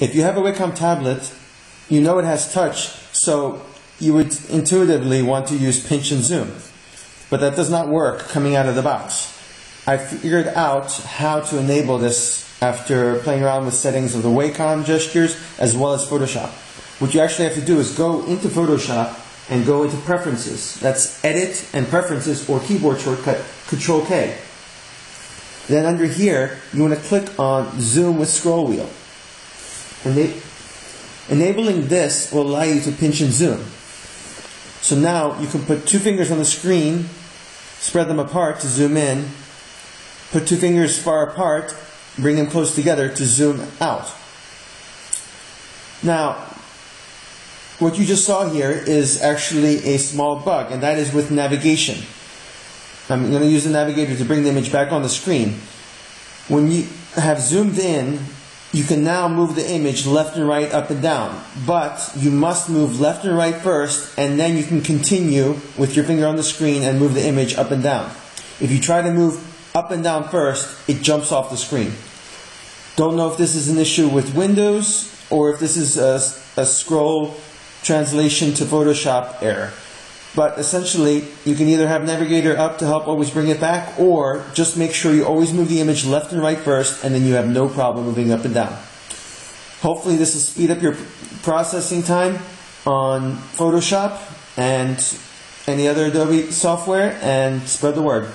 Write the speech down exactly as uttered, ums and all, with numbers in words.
If you have a Wacom tablet, you know it has touch, so you would intuitively want to use pinch and zoom. But that does not work coming out of the box. I figured out how to enable this after playing around with settings of the Wacom gestures as well as Photoshop. What you actually have to do is go into Photoshop and go into Preferences. That's Edit and Preferences, or keyboard shortcut control K. Then under here, you want to click on Zoom with Scroll Wheel. Ena enabling this will allow you to pinch and zoom. So now you can put two fingers on the screen, spread them apart to zoom in, put two fingers far apart, bring them close together to zoom out. Now, what you just saw here is actually a small bug, and that is with navigation. I'm going to use the navigator to bring the image back on the screen. When you have zoomed in, you can now move the image left and right, up and down. But you must move left and right first, and then you can continue with your finger on the screen and move the image up and down. If you try to move up and down first, it jumps off the screen. Don't know if this is an issue with Windows or if this is a, a scroll translation to Photoshop error. But essentially, you can either have navigator up to help always bring it back, or just make sure you always move the image left and right first, and then you have no problem moving up and down. Hopefully this will speed up your processing time on Photoshop and any other Adobe software, and spread the word.